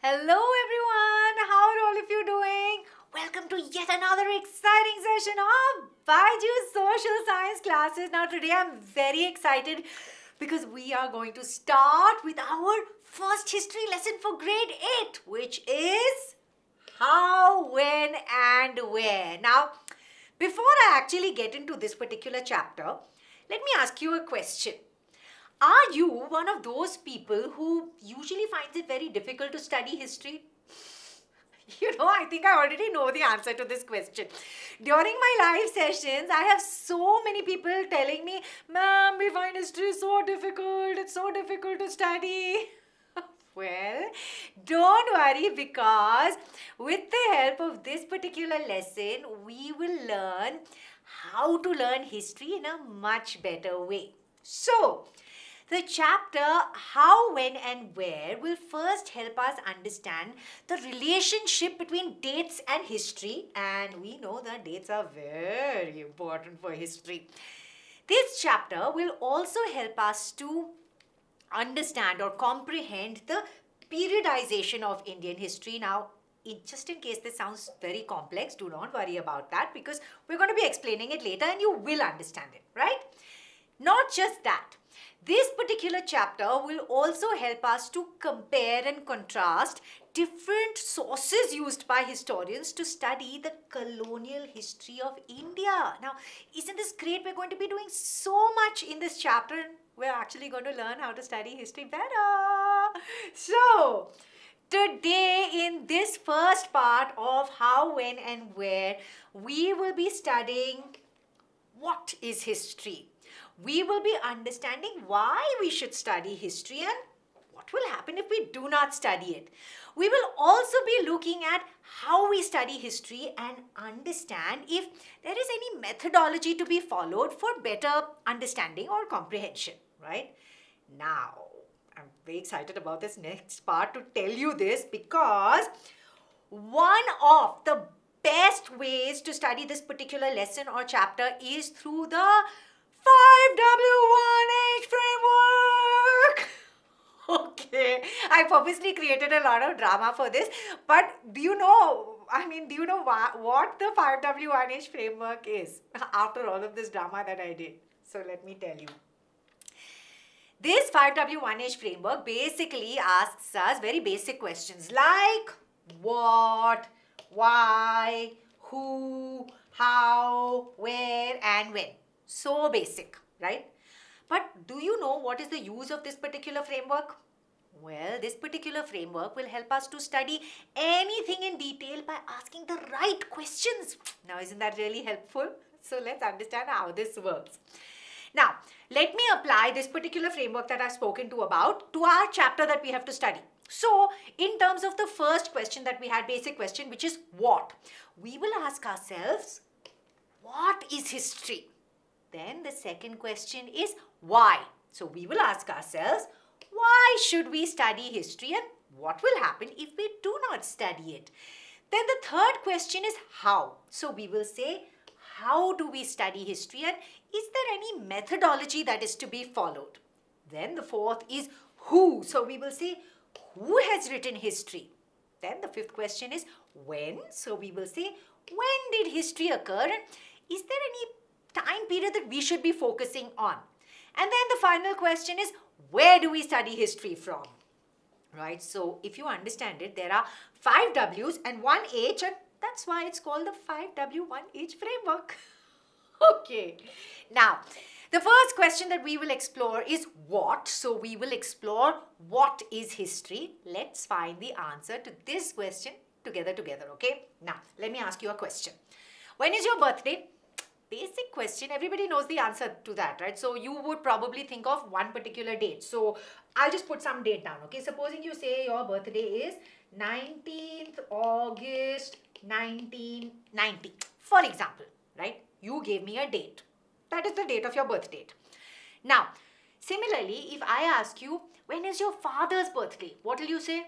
Hello everyone, how are all of you doing? Welcome to yet another exciting session of BYJU'S social science classes. Now today I'm very excited because we are going to start with our first history lesson for grade 8, which is how, when and where. Now before I actually get into this particular chapter, let me ask you a question. Are you one of those people who usually finds it very difficult to study history? You know, I think I already know the answer to this question. During my live sessions, I have so many people telling me, "Ma'am, we find history so difficult, it's so difficult to study." Well, don't worry, because with the help of this particular lesson, we will learn how to learn history in a much better way. So, the chapter How, When and Where will first help us understand the relationship between dates and history, and we know that dates are very important for history. This chapter will also help us to understand or comprehend the periodization of Indian history. Now, just in case this sounds very complex, do not worry about that, because we're going to be explaining it later and you will understand it, right? Not just that. This particular chapter will also help us to compare and contrast different sources used by historians to study the colonial history of India. Now, isn't this great? We're going to be doing so much in this chapter. We're actually going to learn how to study history better. So, today in this first part of How, When and Where, we will be studying what is history. We will be understanding why we should study history and what will happen if we do not study it. We will also be looking at how we study history and understand if there is any methodology to be followed for better understanding or comprehension, right? Now, I'm very excited about this next part to tell you this, because one of the best ways to study this particular lesson or chapter is through the 5W1H framework. Okay, I purposely created a lot of drama for this, but do you know what the 5W1H framework is after all of this drama that I did? So let me tell you. This 5W1H framework basically asks us very basic questions like what, why, who, how, where and when. So basic, right? But do you know what is the use of this particular framework? Well, this particular framework will help us to study anything in detail by asking the right questions. Now, isn't that really helpful? So let's understand how this works. Now, let me apply this particular framework that I've spoken to about to our chapter that we have to study. So, in terms of the first question that we had, basic question, which is what? We will ask ourselves, what is history? Then the second question is why. So we will ask ourselves, why should we study history and what will happen if we do not study it? Then the third question is how. So we will say, how do we study history and is there any methodology that is to be followed? Then the fourth is who. So we will say, who has written history? Then the fifth question is when. So we will say, when did history occur and is there any time period that we should be focusing on? And then the final question is, where do we study history from? Right? So if you understand it, there are 5 W's and 1 H, and that's why it's called the 5W1H framework. Okay. Now, the first question that we will explore is what. So we will explore what is history. Let's find the answer to this question together, okay? Now, let me ask you a question. When is your birthday? Basic question, everybody knows the answer to that, right? So you would probably think of one particular date. So I'll just put some date down, okay? Supposing you say your birthday is 19th August 1990, for example, right? You gave me a date. That is the date of your birth date. Now, similarly, if I ask you, when is your father's birthday? What will you say?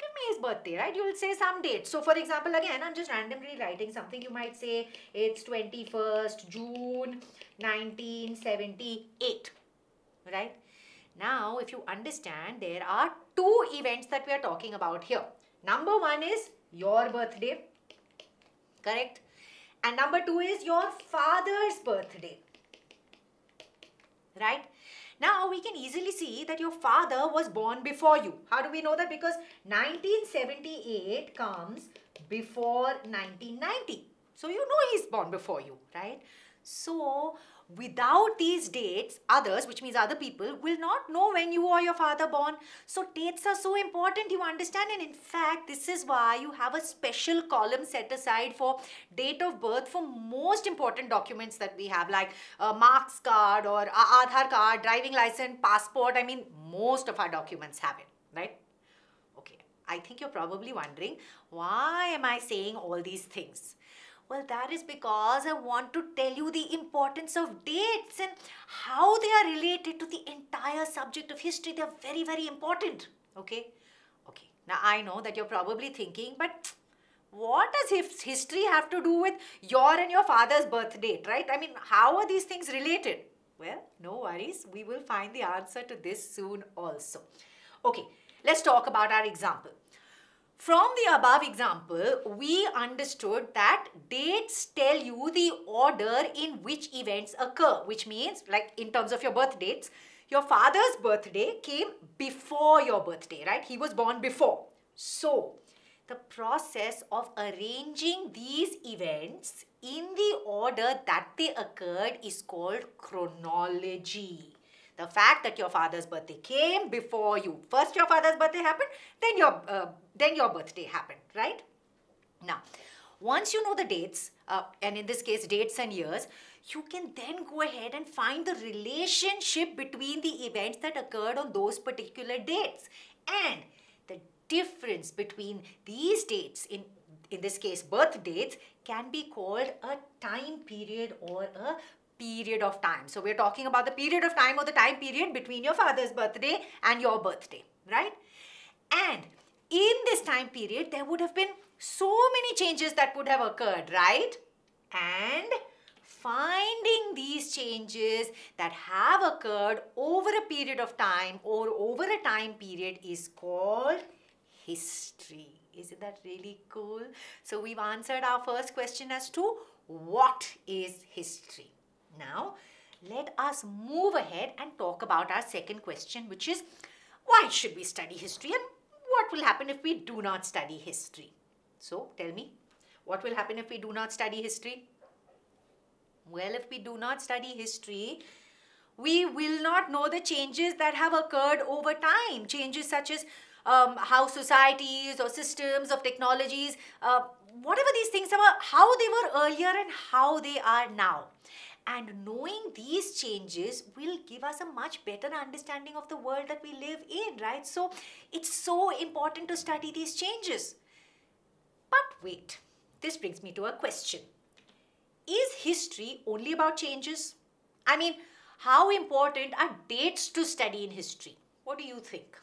Give me his birthday, right? You will say some date. So for example, again, I'm just randomly writing something. You might say it's 21st June 1978, right? Now, if you understand, there are two events that we are talking about here. Number one is your birthday, correct? And number two is your father's birthday, right? Now, we can easily see that your father was born before you. How do we know that? Because 1978 comes before 1990. So, you know he's born before you, right? So, without these dates, others, which means other people, will not know when you or your father born. So, dates are so important, you understand. And in fact, this is why you have a special column set aside for date of birth for most important documents that we have, like marks card or Aadhaar card, driving license, passport. I mean, most of our documents have it, right? Okay, I think you're probably wondering, why am I saying all these things? Well, that is because I want to tell you the importance of dates and how they are related to the entire subject of history. They are very, very important. Okay? Okay. Now, I know that you're probably thinking, but what does history have to do with your and your father's birth date, right? I mean, how are these things related? Well, no worries. We will find the answer to this soon also. Okay. Let's talk about our example. From the above example, we understood that dates tell you the order in which events occur, which means, like in terms of your birth dates, your father's birthday came before your birthday, right? He was born before. So, the process of arranging these events in the order that they occurred is called chronology. The fact that your father's birthday came before you. First your father's birthday happened, then your birthday happened, right? Now, once you know the dates, and in this case dates and years, you can then go ahead and find the relationship between the events that occurred on those particular dates. And the difference between these dates, in this case birth dates, can be called a time period or a period of time. So, we're talking about the period of time or the time period between your father's birthday and your birthday, right? And in this time period, there would have been so many changes that would have occurred, right? And finding these changes that have occurred over a period of time or over a time period is called history. Isn't that really cool? So, we've answered our first question as to what is history. Now, let us move ahead and talk about our second question, which is, why should we study history and what will happen if we do not study history? So, tell me, what will happen if we do not study history? Well, if we do not study history, we will not know the changes that have occurred over time. Changes such as how societies or systems of technologies, whatever these things are, how they were earlier and how they are now. And knowing these changes will give us a much better understanding of the world that we live in, right? So, it's so important to study these changes. But wait, this brings me to a question. Is history only about changes? I mean, how important are dates to study in history? What do you think?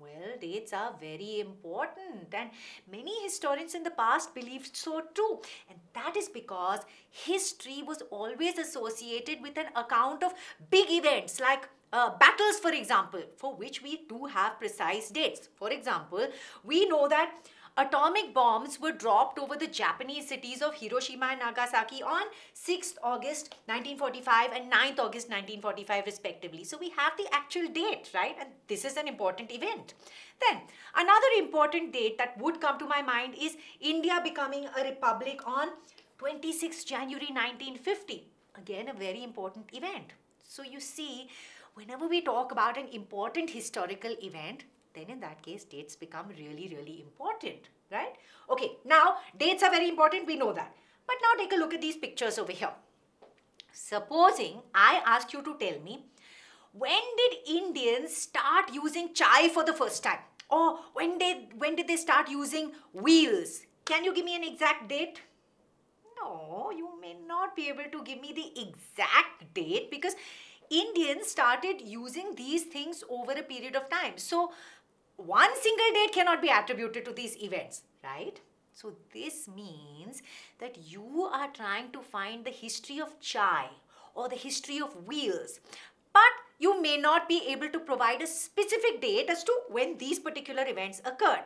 Well, dates are very important and many historians in the past believed so too. And that is because history was always associated with an account of big events like battles, for example, for which we do have precise dates. For example, we know that atomic bombs were dropped over the Japanese cities of Hiroshima and Nagasaki on 6th August 1945 and 9th August 1945 respectively. So, we have the actual date, right? And this is an important event. Then, another important date that would come to my mind is India becoming a republic on 26th January 1950. Again, a very important event. So, you see, whenever we talk about an important historical event, then in that case, dates become really, really important, right? Okay, now dates are very important, we know that. But now take a look at these pictures over here. Supposing I ask you to tell me, when did Indians start using chai for the first time? Or when did they start using wheels? Can you give me an exact date? No, you may not be able to give me the exact date because Indians started using these things over a period of time. So, one single date cannot be attributed to these events, right? So, this means that you are trying to find the history of chai or the history of wheels. but you may not be able to provide a specific date as to when these particular events occurred.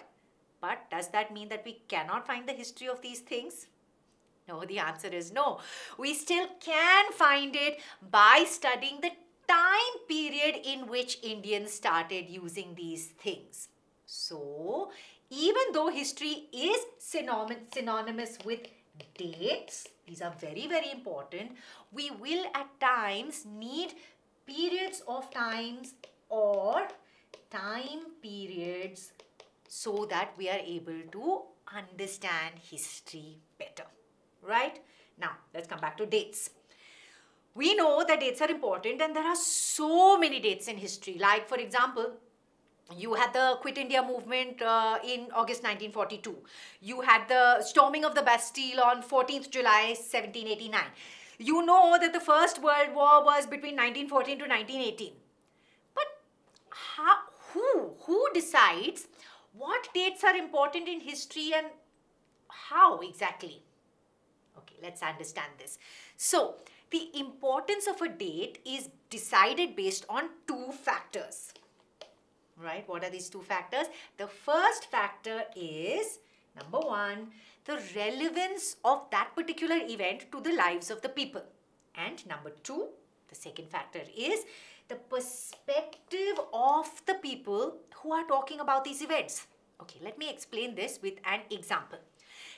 But does that mean that we cannot find the history of these things? No, the answer is no. We still can find it by studying the time period in which Indians started using these things. So, even though history is synonymous with dates, these are very, very important, we will at times need periods of times or time periods so that we are able to understand history better. Right? Now, let's come back to dates. We know that dates are important and there are so many dates in history. Like, for example, you had the Quit India movement in August 1942. You had the storming of the Bastille on 14th July 1789. You know that the First World War was between 1914 to 1918. But who decides what dates are important in history and how exactly? Okay, let's understand this. So, the importance of a date is decided based on two factors. Right? What are these two factors? The first factor is, number one, the relevance of that particular event to the lives of the people. And number two, the second factor is the perspective of the people who are talking about these events. Okay, let me explain this with an example.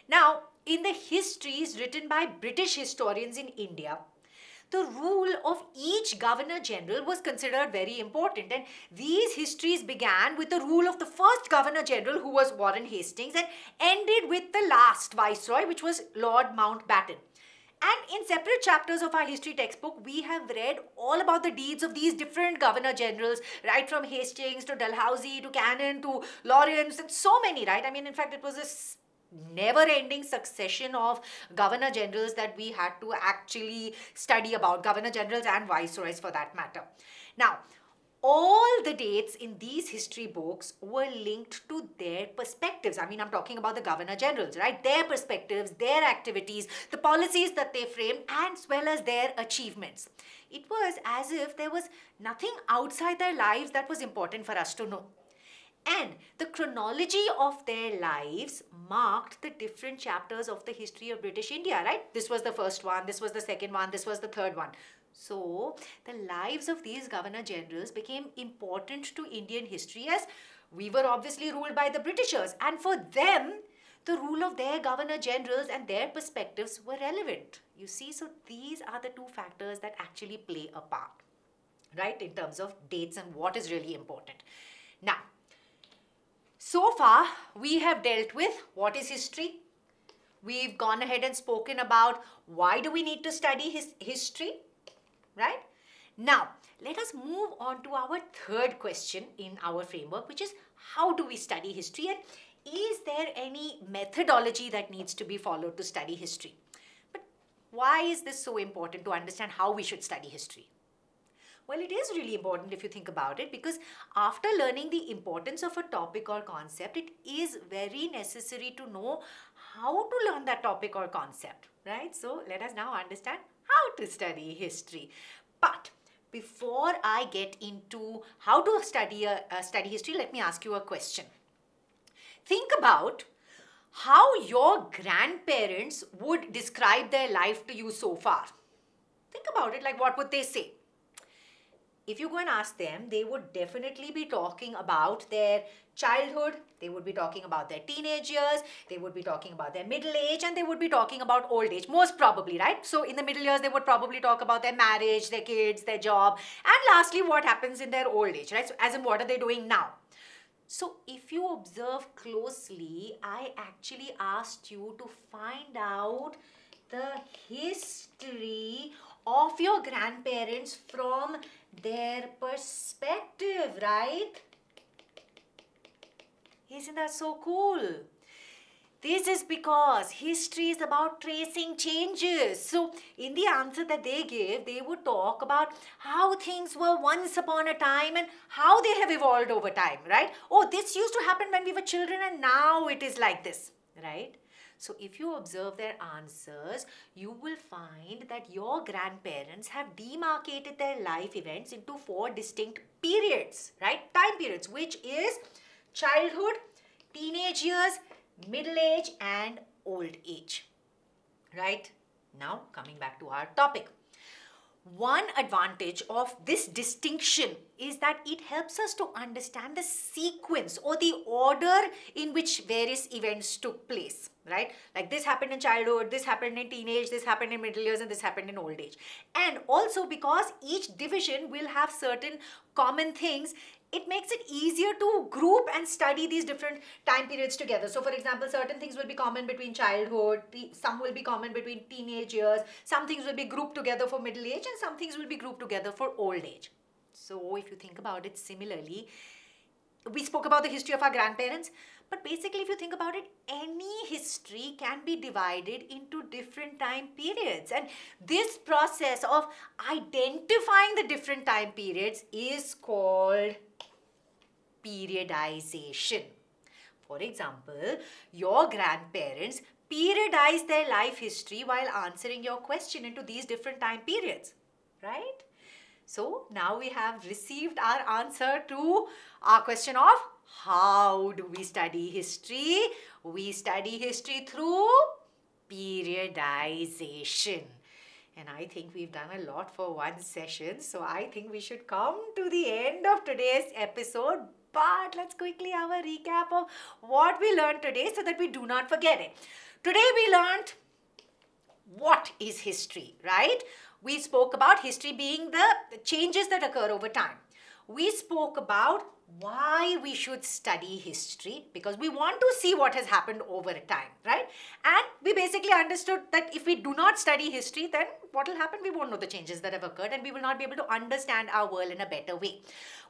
Now, in the histories written by British historians in India, the rule of each Governor General was considered very important, and these histories began with the rule of the first Governor General, who was Warren Hastings, and ended with the last Viceroy, which was Lord Mountbatten. And in separate chapters of our history textbook, we have read all about the deeds of these different Governor Generals, right from Hastings to Dalhousie to Canning to Lawrence and so many, right? I mean, in fact, it was a never-ending succession of Governor Generals that we had to actually study about, Governor Generals and Viceroys for that matter. Now, all the dates in these history books were linked to their perspectives. I mean, I'm talking about the Governor Generals, right? Their perspectives, their activities, the policies that they framed, as well as their achievements. It was as if there was nothing outside their lives that was important for us to know. And the chronology of their lives marked the different chapters of the history of British India, right? This was the first one, this was the second one, this was the third one. So, the lives of these Governor Generals became important to Indian history, as we were obviously ruled by the Britishers. And for them, the rule of their Governor Generals and their perspectives were relevant. You see, so these are the two factors that actually play a part, right? In terms of dates and what is really important. Now, so far, we have dealt with what is history. We've gone ahead and spoken about why do we need to study history, right? Now, let us move on to our third question in our framework, which is how do we study history and is there any methodology that needs to be followed to study history? But why is this so important to understand how we should study history? Well, it is really important if you think about it, because after learning the importance of a topic or concept, it is very necessary to know how to learn that topic or concept, right? So, let us now understand how to study history. But before I get into how to study history, let me ask you a question. Think about how your grandparents would describe their life to you so far. Think about it, like what would they say? If you go and ask them, they would definitely be talking about their childhood, they would be talking about their teenage years, they would be talking about their middle age, and they would be talking about old age, most probably, right? So in the middle years, they would probably talk about their marriage, their kids, their job, and lastly, what happens in their old age, right? So as in, what are they doing now? So if you observe closely, I actually asked you to find out the history of your grandparents from their perspective, right? Isn't that so cool? This is because history is about tracing changes. So, in the answer that they gave, they would talk about how things were once upon a time and how they have evolved over time, right? Oh, this used to happen when we were children and now it is like this, right? So if you observe their answers, you will find that your grandparents have demarcated their life events into 4 distinct periods, right? Time periods, which is childhood, teenage years, middle age and old age, right? Now coming back to our topic. One advantage of this distinction is that it helps us to understand the sequence or the order in which various events took place, right? Like this happened in childhood, this happened in teenage, this happened in middle years, and this happened in old age. And also because each division will have certain common things, it makes it easier to group and study these different time periods together. So for example, certain things will be common between childhood, some will be common between teenage years, some things will be grouped together for middle age, and some things will be grouped together for old age. So if you think about it similarly, we spoke about the history of our grandparents, but basically if you think about it, any history can be divided into different time periods. And this process of identifying the different time periods is called periodization. For example, your grandparents periodized their life history while answering your question into these different time periods, right? So now we have received our answer to our question of how do we study history? We study history through periodization. And I think we've done a lot for one session. So I think we should come to the end of today's episode. But let's quickly have a recap of what we learned today so that we do not forget it. Today we learned what is history, right? We spoke about history being the changes that occur over time. We spoke about why we should study history, because we want to see what has happened over time, right? And we basically understood that if we do not study history, then what will happen? We won't know the changes that have occurred and we will not be able to understand our world in a better way.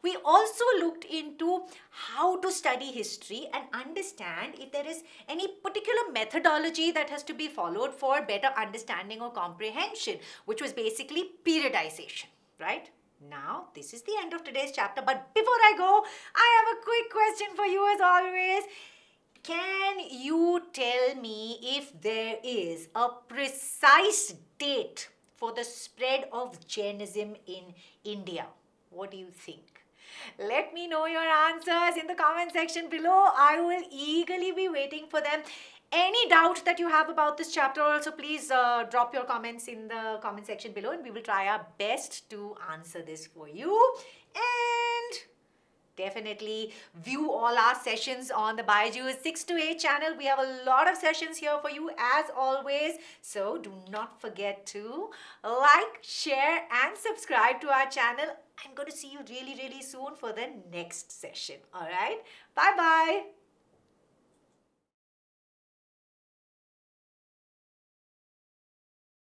We also looked into how to study history and understand if there is any particular methodology that has to be followed for better understanding or comprehension, which was basically periodization, right? Now, this is the end of today's chapter, but before I go, I have a quick question for you as always. Can you tell me if there is a precise date for the spread of Jainism in India? What do you think? Let me know your answers in the comment section below. I will eagerly be waiting for them. Any doubt that you have about this chapter also, please drop your comments in the comment section below and we will try our best to answer this for you. And definitely view all our sessions on the BYJU'S 6-8 channel. We have a lot of sessions here for you as always. So do not forget to like, share and subscribe to our channel. I'm going to see you really soon for the next session. All right. Bye-bye.